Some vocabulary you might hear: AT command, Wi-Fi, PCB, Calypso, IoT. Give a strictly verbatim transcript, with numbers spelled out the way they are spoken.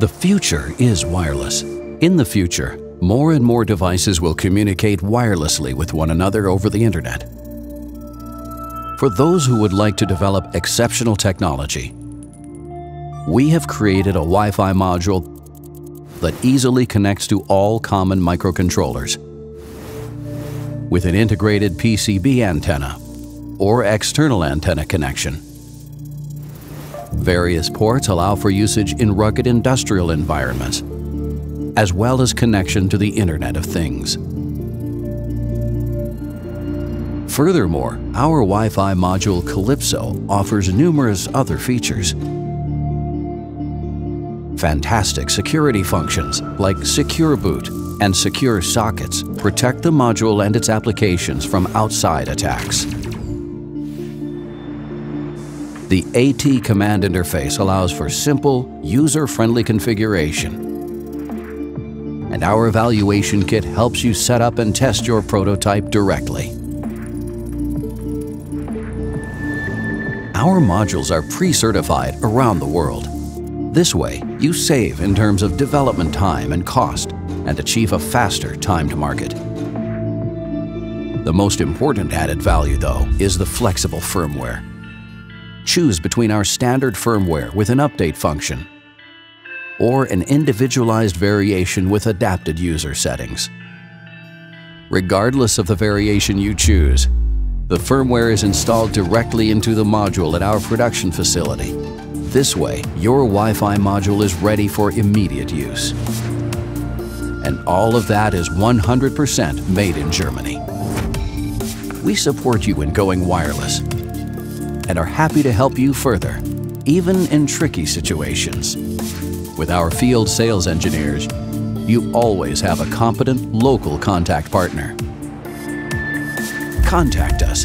The future is wireless. In the future, more and more devices will communicate wirelessly with one another over the internet. For those who would like to develop exceptional technology, we have created a Wi-Fi module that easily connects to all common microcontrollers with an integrated P C B antenna or external antenna connection. Various ports allow for usage in rugged industrial environments, as well as connection to the Internet of Things. Furthermore, our Wi-Fi module Calypso offers numerous other features. Fantastic security functions like secure boot and secure sockets protect the module and its applications from outside attacks. The AT command interface allows for simple, user-friendly configuration. And our evaluation kit helps you set up and test your prototype directly. Our modules are pre-certified around the world. This way, you save in terms of development time and cost and achieve a faster time to market. The most important added value, though, is the flexible firmware. Choose between our standard firmware with an update function or an individualized variation with adapted user settings. Regardless of the variation you choose, the firmware is installed directly into the module at our production facility. This way, your Wi-Fi module is ready for immediate use. And all of that is one hundred percent made in Germany. We support you in going wireless and are happy to help you further, even in tricky situations. With our field sales engineers, you always have a competent local contact partner. Contact us